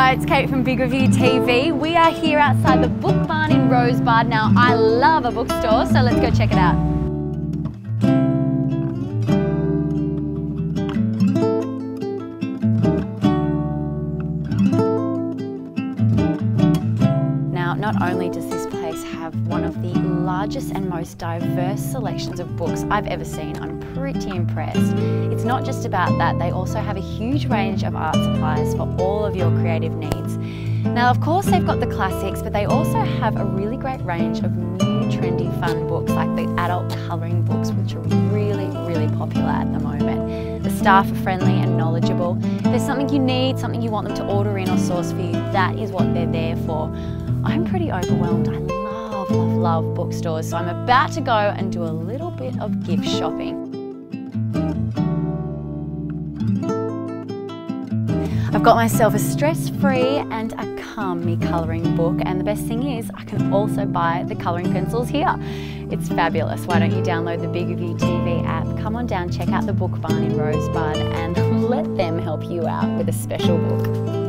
Hi, it's Kate from Big Review TV. We are here outside the Book Barn in Rosebud. Now, I love a bookstore, so let's go check it out. Now, not only does this place have one of the largest and most diverse selections of books I've ever seen, I'm pretty impressed. It's not just about that, they also have a huge range of art supplies for all of your creative needs. Now, of course, they've got the classics, but they also have a really great range of new, trendy, fun books like the adult colouring books, which are really, really popular at the moment. The staff are friendly and knowledgeable. If there's something you need, something you want them to order in or source for you, that is what they're there for. I'm pretty overwhelmed. I love bookstores, so I'm about to go and do a little bit of gift shopping. I've got myself a stress-free and a calm-me colouring book, and the best thing is I can also buy the colouring pencils here. It's fabulous. Why don't you download the Big Review TV app, come on down, check out the Book Barn in Rosebud, and let them help you out with a special book.